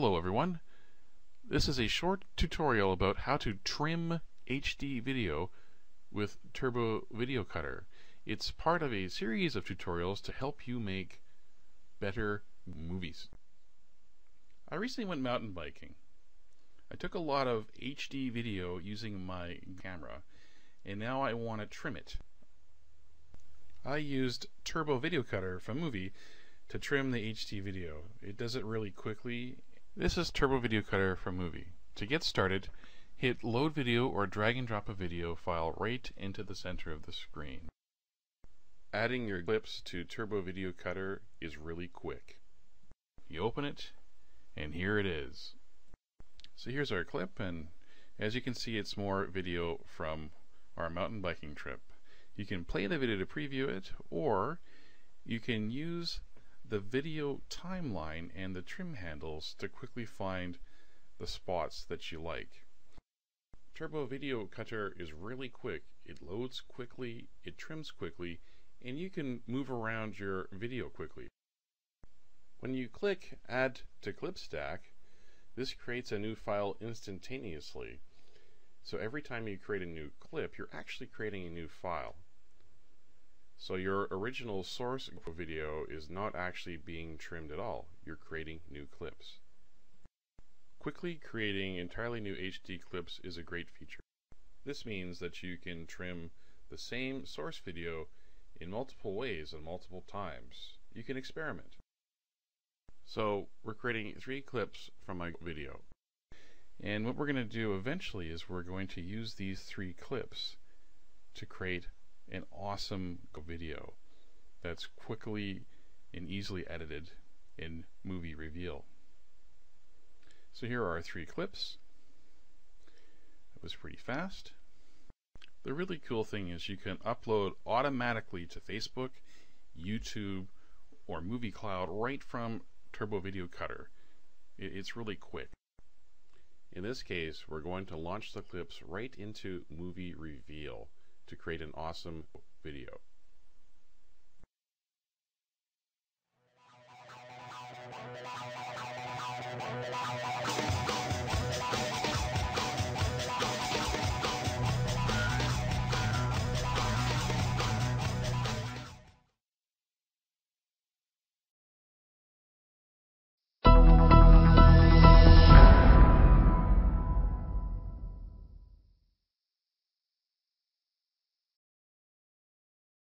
Hello everyone. This is a short tutorial about how to trim HD video with Turbo Video Cutter. It's part of a series of tutorials to help you make better movies. I recently went mountain biking. I took a lot of HD video using my camera, and now I want to trim it. I used Turbo Video Cutter from muvee to trim the HD video. It does it really quickly. This is Turbo Video Cutter from muvee. To get started, hit load video or drag and drop a video file right into the center of the screen. Adding your clips to Turbo Video Cutter is really quick. You open it, and here it is. So here's our clip, and as you can see, it's more video from our mountain biking trip. You can play the video to preview it, or you can use the video timeline and the trim handles to quickly find the spots that you like. Turbo Video Cutter is really quick. It loads quickly, it trims quickly, and you can move around your video quickly. When you click Add to Clip Stack, this creates a new file instantaneously. So every time you create a new clip, you're actually creating a new file. So your original source video is not actually being trimmed at all. You're creating new clips. Quickly creating entirely new HD clips is a great feature. This means that you can trim the same source video in multiple ways and multiple times. You can experiment. So we're creating 3 clips from my video. And what we're going to do eventually is we're going to use these 3 clips to create an awesome video that's quickly and easily edited in muvee Reveal. So here are our 3 clips. That was pretty fast. The really cool thing is you can upload automatically to Facebook, YouTube, or muvee Cloud right from Turbo Video Cutter. It's really quick. In this case, we're going to launch the clips right into muvee Reveal to create an awesome video.